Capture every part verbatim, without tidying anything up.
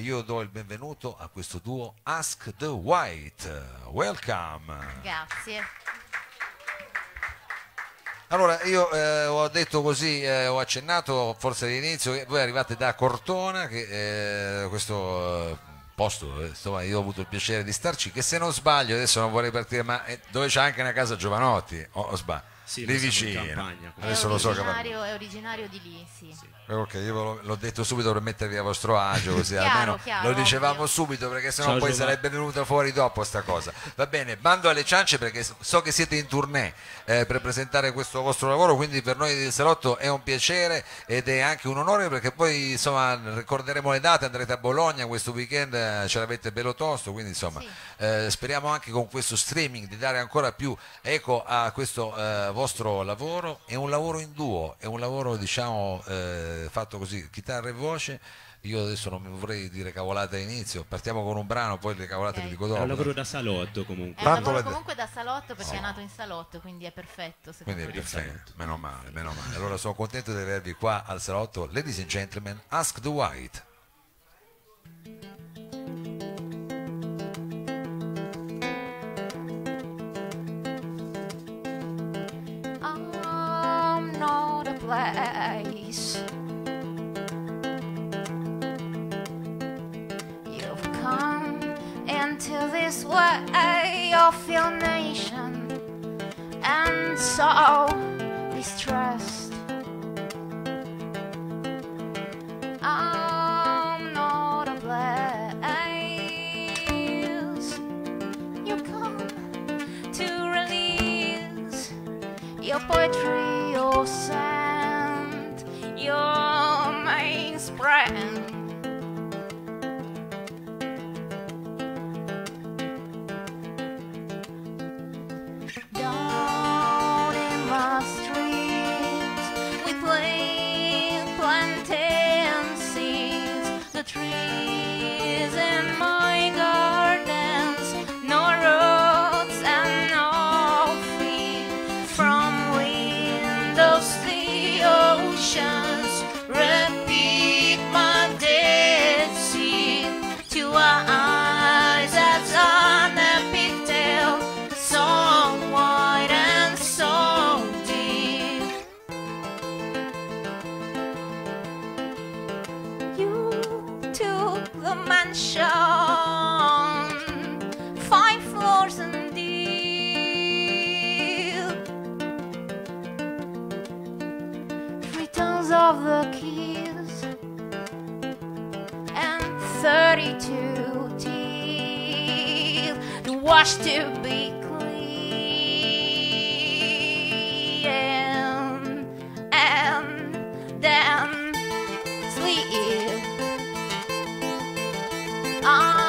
Io do il benvenuto a questo duo Ask the White. Welcome. Grazie. Allora, io eh, ho detto così, eh, ho accennato forse all'inizio che voi arrivate da Cortona, che eh, questo eh, posto, eh, insomma, io ho avuto il piacere di starci, che se non sbaglio, adesso non vorrei partire, ma eh, dove c'è anche una casa Giovanotti, o oh, sbaglio, sì, lì vicino. Campagna, adesso lo so, è originario di lì, sì. Sì. Ok, io l'ho detto subito per mettervi a vostro agio, così chiaro, almeno chiaro, lo dicevamo ovvio. Subito, perché sennò Ciao, poi Giovanni. Sarebbe venuta fuori dopo sta cosa. Va bene, bando alle ciance, perché so che siete in tournée eh, per presentare questo vostro lavoro, quindi per noi del Salotto è un piacere ed è anche un onore, perché poi insomma ricorderemo le date, andrete a Bologna questo weekend, ce l'avete bello tosto, quindi insomma sì. eh, speriamo anche con questo streaming di dare ancora più eco a questo eh, vostro lavoro. È un lavoro in duo, è un lavoro diciamo... Eh, fatto così, chitarra e voce. Io adesso non mi vorrei dire cavolate all'inizio, partiamo con un brano, poi le cavolate okay. le dico dopo. È un lavoro da salotto comunque. È un lavoro comunque da salotto, perché oh. è nato in salotto, quindi è perfetto. Quindi è perfetto, meno male, meno male. Allora sono contento di avervi qua al salotto. Ladies and gentlemen, Ask the White. I'm not a place into this way of your nation, and so distrust. I'm not a place you come to release your poetry, your sound, your mainspring. Of the keys and thirty-two teeth to wash to be clean and then sleep. I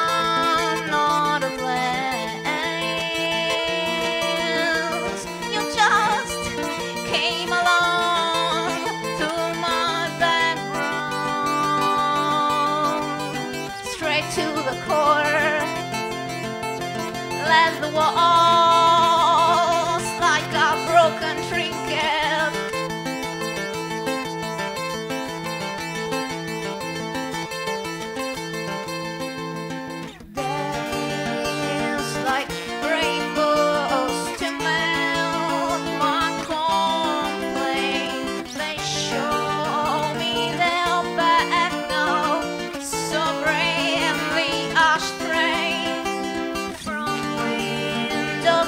the walls like a broken trinket. Dance like rainbows to melt my complaint. They show me their back now, so bravely astray. No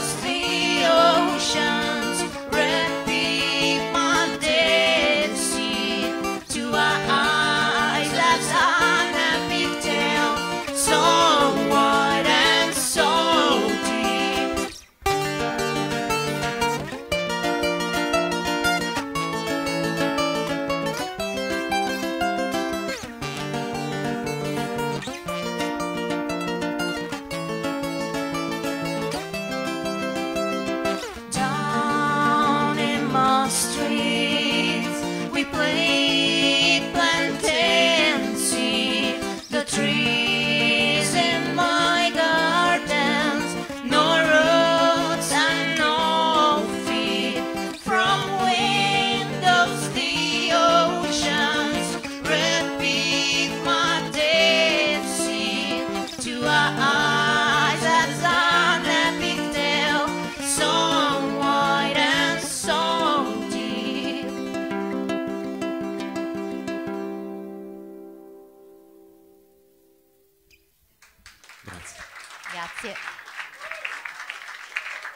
Grazie. Grazie.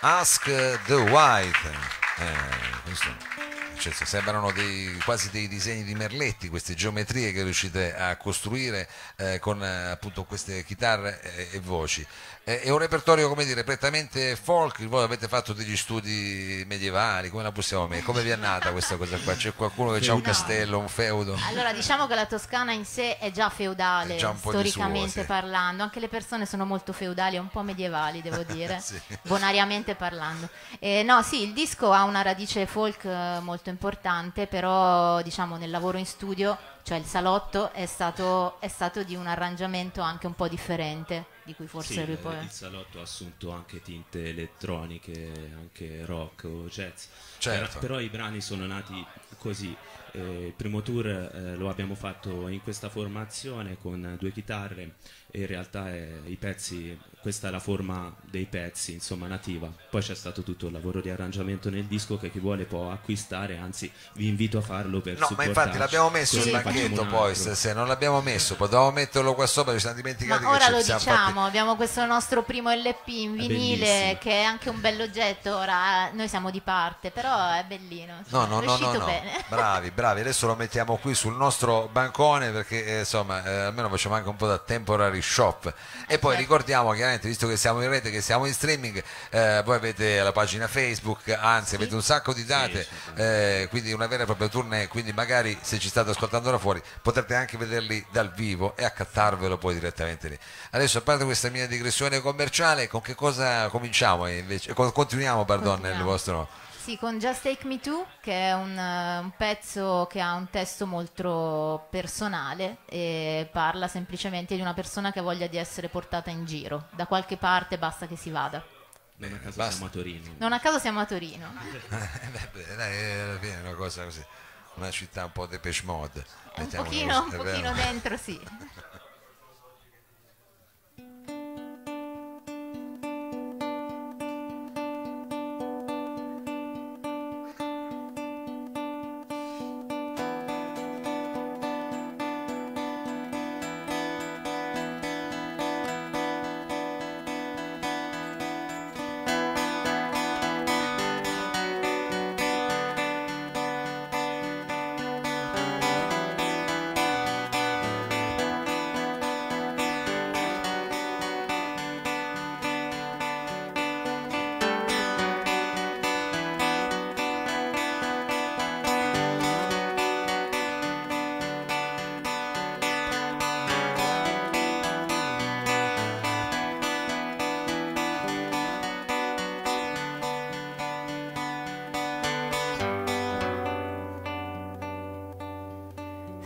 Ask the White. Eh, questo. Cioè, sembrano dei, quasi dei disegni di merletti, queste geometrie che riuscite a costruire eh, con appunto queste chitarre e, e voci. Eh, è un repertorio, come dire, prettamente folk. Voi avete fatto degli studi medievali, come la possiamo mettere? Come vi è nata questa cosa qua? C'è qualcuno che ha un castello, un feudo? Allora, diciamo che la Toscana in sé è già feudale, è già storicamente suo, sì. parlando, anche le persone sono molto feudali e un po' medievali, devo dire, sì. bonariamente parlando. Eh, no, sì, il disco ha una radice folk molto importante, però diciamo nel lavoro in studio, cioè il salotto è stato, è stato di un arrangiamento anche un po' differente, di cui forse sì, lui poi... il salotto ha assunto anche tinte elettroniche, anche rock o jazz, certo. eh, però i brani sono nati così. Eh, il primo tour eh, lo abbiamo fatto in questa formazione con due chitarre e in realtà eh, i pezzi, questa è la forma dei pezzi, insomma, nativa. Poi c'è stato tutto il lavoro di arrangiamento nel disco che chi vuole può acquistare, anzi vi invito a farlo per supportarci. No, ma infatti l'abbiamo messo il banchetto, poi se, se non l'abbiamo messo potevamo metterlo qua sopra, ci siamo dimenticati. Ma che ora lo diciamo, fatti... abbiamo questo nostro primo L P in vinile, bellissimo, che è anche un bell'oggetto. Ora noi siamo di parte, però è bellino, no, no, è riuscito no, no, bene no. bravi bravi adesso lo mettiamo qui sul nostro bancone perché eh, insomma eh, almeno facciamo anche un po' da temporary shop. E eh, poi certo. ricordiamo chiaramente, visto che siamo in rete, che siamo in streaming, eh, voi avete la pagina Facebook, anzi sì. avete un sacco di date, sì, certo. eh, quindi una vera e propria tournée, quindi magari se ci state ascoltando da fuori potrete anche vederli dal vivo e accattarvelo poi direttamente lì. Adesso, a parte questa mia digressione commerciale, con che cosa cominciamo invece? Continuiamo, pardon, continuiamo. Il vostro... Sì, con Just Take Me To, che è un, un pezzo che ha un testo molto personale e parla semplicemente di una persona che ha voglia di essere portata in giro. Da qualche parte basta che si vada. Non a caso basta. siamo a Torino. Non a caso siamo a Torino. Dai, alla fine è una cosa così, una città un po' Depeche Mode. Un Mettiamo pochino, un pochino dentro, sì.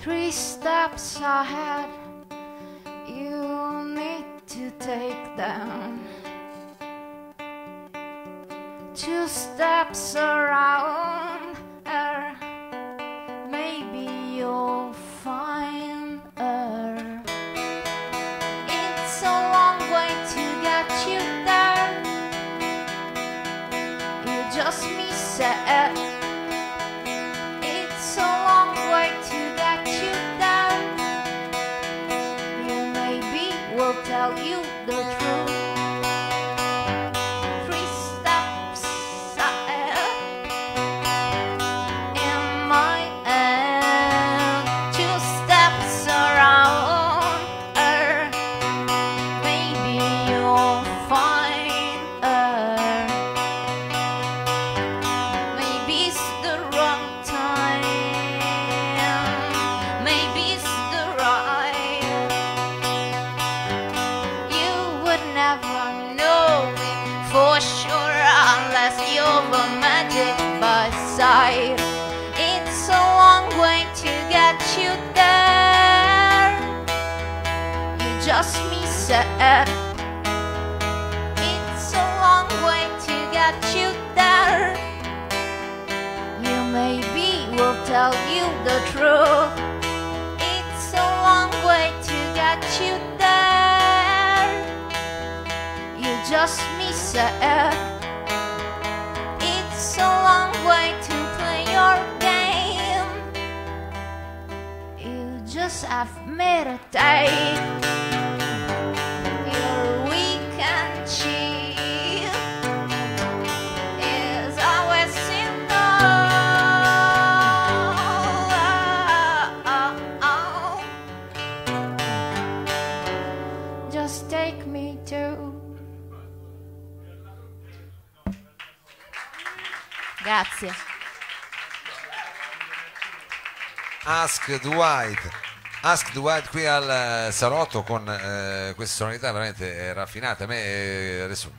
Three steps ahead, you need to take them. Two steps around her, maybe you'll find her. It's a long way to get you there, you just miss it. Tell you the truth. Three steps ahead in my hand, two steps around her, maybe you'll find her. Maybe it's the wrong time, maybe it's the right. Over magic by side, it's a long way to get you there, you just miss it. It's a long way to get you there, you maybe will tell you the truth. It's a long way to get you there, you just miss it. It's a long way to play your game, you just have meditate. You do. Grazie. Ask the White. Ask the White qui al salotto con eh, questa sonorità veramente raffinata. A me eh, adesso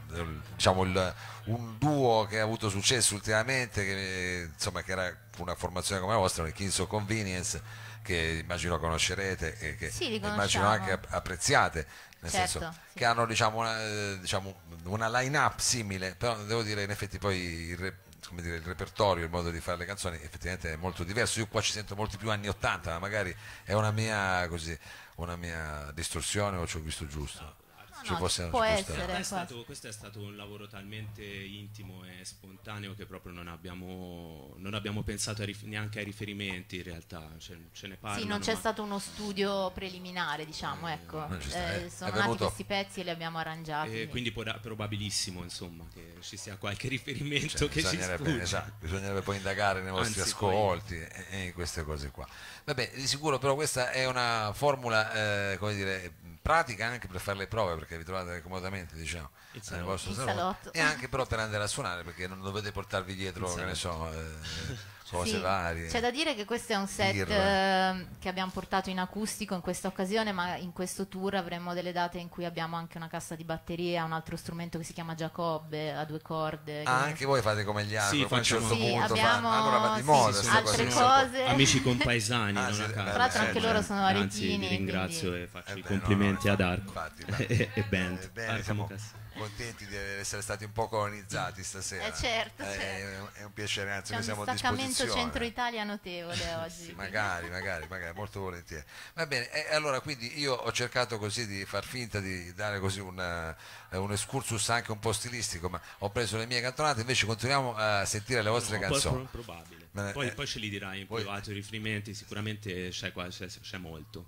diciamo il, un duo che ha avuto successo ultimamente, che, eh, insomma, che era una formazione come la vostra, il Kings of Convenience, che immagino conoscerete e che sì, immagino anche apprezziate, nel certo, senso sì, che hanno diciamo una, diciamo, una line-up simile, però devo dire in effetti poi il re, come dire, il repertorio, il modo di fare le canzoni effettivamente è molto diverso. Io qua ci sento molti più anni ottanta, ma magari è una mia, così, una mia distorsione o ci ho visto giusto. No, no, ci no, fosse, può essere, è stato, questo è stato un lavoro talmente intimo e spontaneo che proprio non abbiamo, non abbiamo pensato ai, neanche ai riferimenti in realtà, cioè, ce ne parlano, sì, non c'è ma... stato uno studio preliminare, diciamo, ecco, eh, sono nati questi pezzi e li abbiamo arrangiati, eh, quindi può da, probabilissimo insomma che ci sia qualche riferimento, cioè, che bisognerebbe, ci esatto, bisognerebbe poi indagare nei vostri Anzi, ascolti poi... e, e queste cose qua. Vabbè, di sicuro però questa è una formula eh, come dire pratica anche per fare le prove, perché vi trovate comodamente diciamo nel vostro salotto. salotto e anche però per andare a suonare, perché non dovete portarvi dietro che ne so eh, cose sì, varie. C'è da dire che questo è un set eh, che abbiamo portato in acustico in questa occasione, ma in questo tour avremo delle date in cui abbiamo anche una cassa di batteria, un altro strumento che si chiama Giacobbe a due corde. Ah, anche voi fate come gli altri, sì, a un certo sì, punto abbiamo fa, allora va di moda, sì, sì, altre cose, cose. Amici compaesani. Ah, sì, tra l'altro anche loro sono arezzini, ringrazio quindi... e faccio eh i beh, complimenti no, no, ad Arco infatti, e, e Bent. Eh, siamo contenti di essere stati un po' colonizzati stasera. Eh, certo, eh, certo. È, è un piacere, anzi noi siamo a disposizione. Centro Italia notevole oggi. Sì, magari, magari, magari, molto volentieri. Va bene, eh, allora quindi io ho cercato così di far finta di dare così una, eh, un excursus anche un po' stilistico, ma ho preso le mie cantonate, invece continuiamo a sentire le vostre no, canzoni. Poi, probabile. Ma, poi, eh, poi ce li dirai in privato, i riferimenti, sicuramente c'è, c'è molto.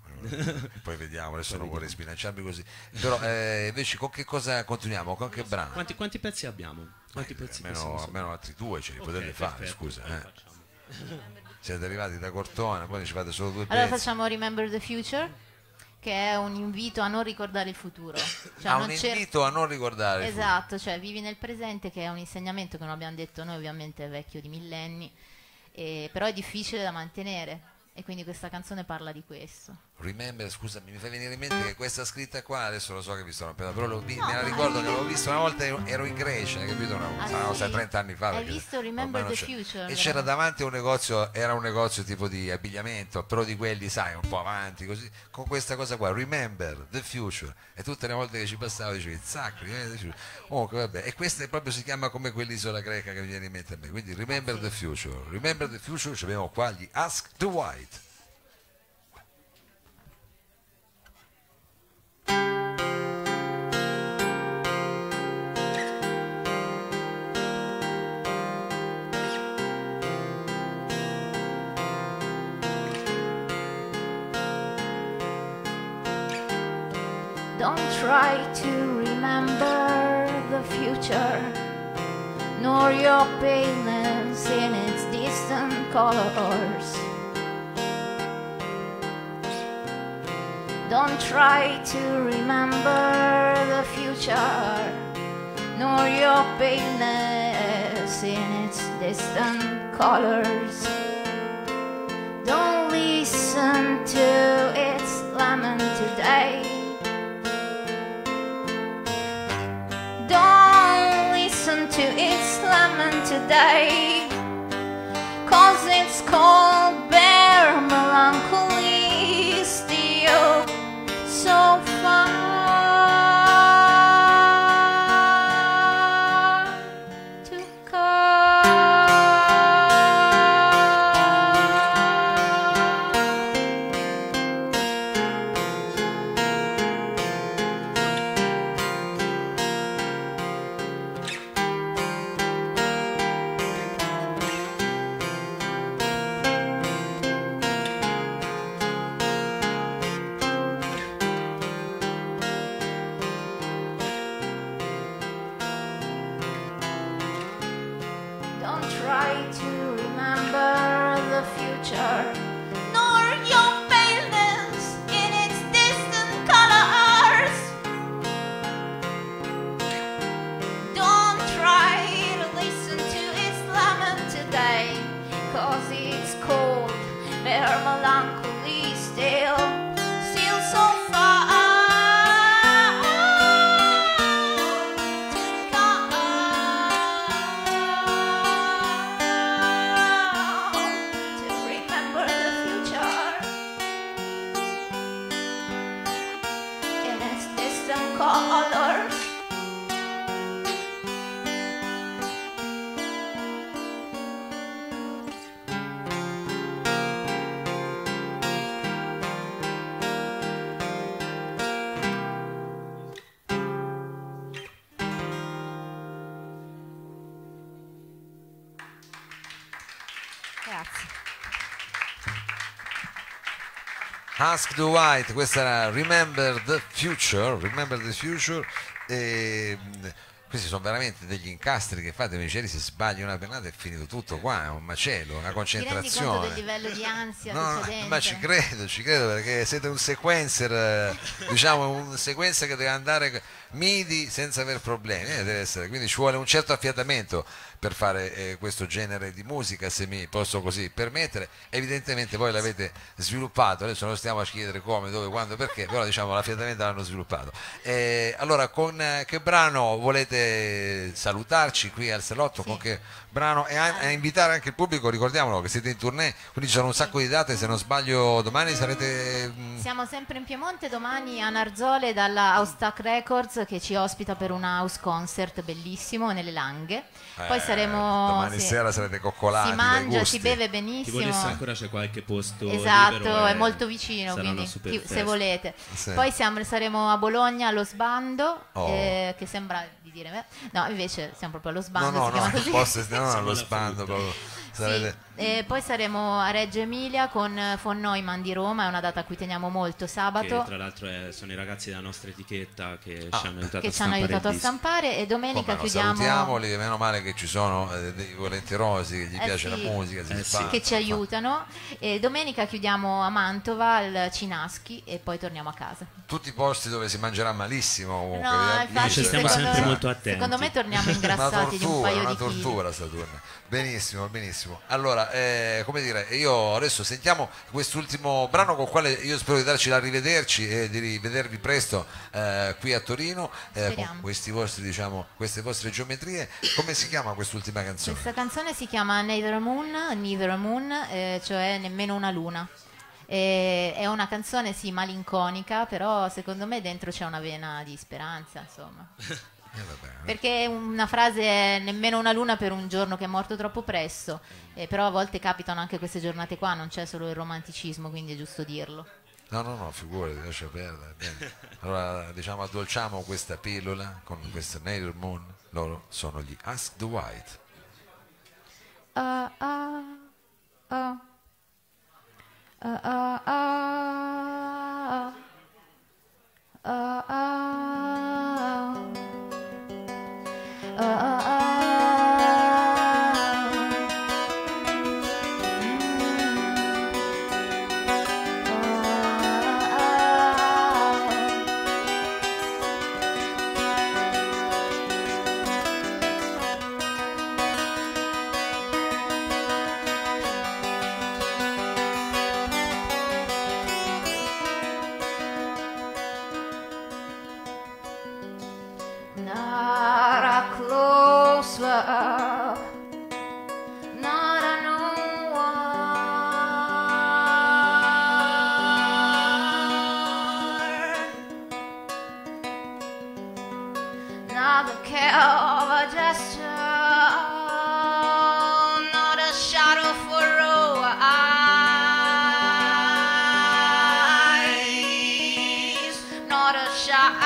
Poi vediamo, adesso poi non vediamo. Vorrei sbilanciarmi così. Però eh, invece con che cosa continuiamo? Con che brano? Quanti, quanti pezzi abbiamo? Quanti eh, pezzi almeno, almeno altri due ce li okay, potete perfetto, fare, scusa. Eh. Siete arrivati da Cortona, poi ci fate solo due pezzi. Allora facciamo Remember the Future, che è un invito a non ricordare il futuro, cioè ah, non un invito a non ricordare esatto, il futuro. Cioè vivi nel presente, che è un insegnamento che non abbiamo detto noi, ovviamente è vecchio di millenni, eh, però è difficile da mantenere e quindi questa canzone parla di questo. Remember, scusami, mi fa venire in mente che questa scritta qua, adesso lo so che vi sono appena, però lo vi, no, me la ricordo che l'avevo vista una volta, ero in Grecia, capito? Una volta, ah, sì? trenta anni fa. Hai visto Remember the Future? E c'era davanti un negozio, era un negozio tipo di abbigliamento, però di quelli, sai, un po' avanti, così, con questa cosa qua, Remember the Future. E tutte le volte che ci passavo dicevi, sacri, oh, vabbè. E questa proprio si chiama come quell'isola greca che mi viene in mente a me, quindi Remember sì. the Future. Remember the Future, ci abbiamo qua gli Ask the White. Don't try to remember the future, nor your paleness in its distant colors. Don't try to remember the future, nor your paleness in its distant colors. Don't listen to its lament today. Don't listen to its lament today, 'cause it's cold, bare melancholy still so far to come. color. Ask the White, questa era Remember the Future, Remember the Future, e questi sono veramente degli incastri che fate, invece se sbaglio una pennata è finito tutto qua, è un macello, una concentrazione. Ti rendi conto del livello di ansia? No, no, ma ci credo, ci credo, perché siete un sequencer, diciamo un sequencer che deve andare midi senza aver problemi, eh, deve essere, quindi ci vuole un certo affiatamento per fare eh, questo genere di musica, se mi posso così permettere. Evidentemente voi l'avete sviluppato, adesso non stiamo a chiedere come, dove, quando, perché, però diciamo l'affiatamento l'hanno sviluppato. Eh, allora, con eh, che brano volete salutarci qui al salotto? Sì. Con che brano? E a, a invitare anche il pubblico, ricordiamolo che siete in tournée, quindi ci sono un sacco di date, se non sbaglio domani sarete... Mh... Siamo sempre in Piemonte, domani a Narzole dalla Austac Records, che ci ospita per un house concert bellissimo nelle Langhe. Poi eh, saremo domani sì, sera sarete coccolati, si mangia, si beve benissimo. Tipo ancora c'è qualche posto, esatto, libero, è molto vicino, quindi ti, se volete sì. Poi siamo, saremo a Bologna allo sbando, oh. eh, che sembra di dire me. No, invece siamo proprio allo sbando, no no, si no, no, posso, no allo sbando proprio. Sarete... Sì. E poi saremo a Reggio Emilia con Fonnoi Man di Roma, è una data a cui teniamo molto, sabato. Che, tra l'altro è, sono i ragazzi della nostra etichetta che ah, ci hanno aiutato, che a, ci stampare hanno aiutato a stampare, e domenica no, chiudiamo... Salutiamoli, meno male che ci sono eh, dei volenterosi che gli eh piace sì. la musica, eh sì. fa, che ci aiutano, e domenica chiudiamo a Mantova, al Cinaschi, e poi torniamo a casa. Tutti i posti dove si mangerà malissimo comunque. No, infatti, ci stiamo secondo, sempre molto attenti. Secondo me torniamo ingrassati tortura, di un paio di chili. Una tortura sta torna. Benissimo, benissimo. Allora, eh, come dire, io adesso sentiamo quest'ultimo brano, con il quale io spero di darci la rivederci e di rivedervi presto eh, qui a Torino, eh, con questi vostri, diciamo, queste vostre geometrie. Come si chiama quest'ultima canzone? Questa canzone si chiama Nether Moon, Nether Moon, eh, cioè nemmeno una luna. Eh, è una canzone sì malinconica, però secondo me dentro c'è una vena di speranza, insomma. Perché una frase è nemmeno una luna per un giorno che è morto troppo presto, eh, però a volte capitano anche queste giornate qua, non c'è solo il romanticismo, quindi è giusto dirlo. No, no, no, figurati, lascia perdere. Bene. Allora, diciamo, addolciamo questa pillola con questa Nether Moon, loro sono gli Ask the White. Uh, uh, uh. Uh, uh, uh. Uh, uh, uh. Uh, uh, uh. Mm. Uh, uh, uh. Not a close love, not a no one, not the care of a gesture, not a shadow for a eyes, not a shadow.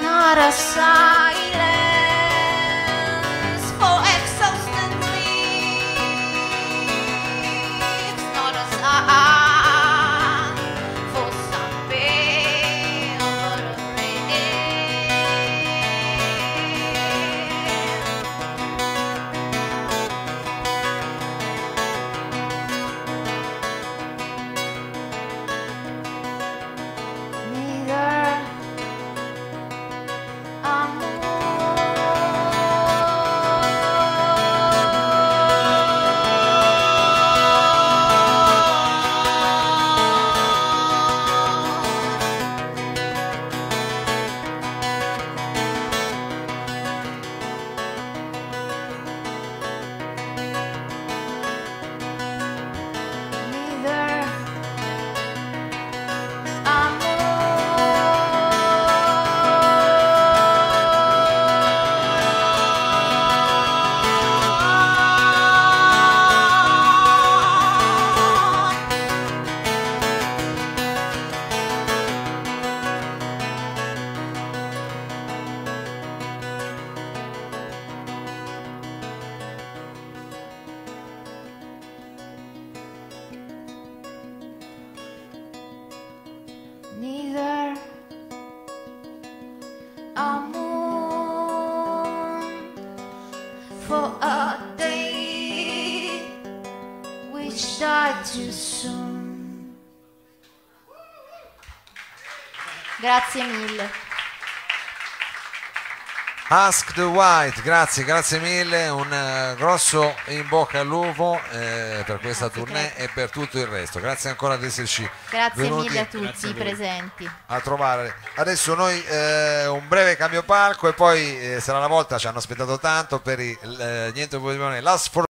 Not a silence for exhausted leaves, not a sign for something but a rain. Neither I'm that you soon. Grazie mille. Ask the White, grazie, grazie mille, un uh, grosso in bocca al lupo eh, per questa grazie tournée te. E per tutto il resto. Grazie ancora di esserci grazie venuti mille a tutti i presenti a trovare. Adesso noi eh, un breve cambio palco e poi eh, sarà la volta, ci hanno aspettato tanto per i, eh, niente, la sfortuna.